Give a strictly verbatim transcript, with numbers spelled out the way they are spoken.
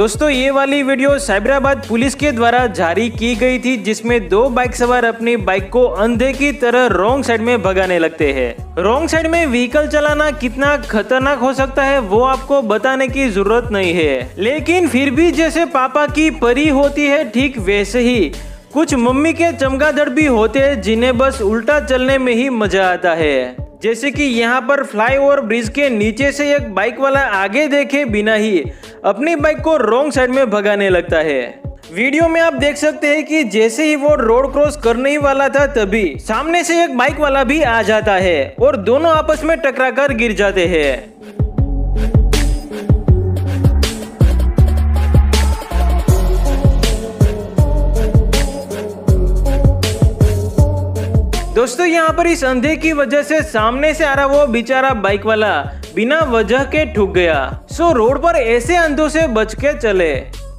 दोस्तों ये वाली वीडियो साइबराबाद पुलिस के द्वारा जारी की गई थी, जिसमें दो बाइक सवार अपनी बाइक को अंधे की तरह रॉन्ग साइड में भगाने लगते हैं। रॉन्ग साइड में व्हीकल चलाना कितना खतरनाक हो सकता है वो आपको बताने की जरूरत नहीं है, लेकिन फिर भी जैसे पापा की परी होती है ठीक वैसे ही कुछ मम्मी के चमगादड़ भी होते हैं, जिन्हें बस उल्टा चलने में ही मजा आता है। जैसे कि यहाँ पर फ्लाईओवर ब्रिज के नीचे से एक बाइक वाला आगे देखे बिना ही अपनी बाइक को रॉन्ग साइड में भगाने लगता है। वीडियो में आप देख सकते हैं कि जैसे ही वो रोड क्रॉस करने ही वाला था तभी सामने से एक बाइक वाला भी आ जाता है और दोनों आपस में टकरा कर गिर जाते हैं। दोस्तों यहाँ पर इस अंधे की वजह से सामने से आ रहा वो बेचारा बाइक वाला बिना वजह के ठुक गया। सो रोड पर ऐसे अंधों से बच के चले।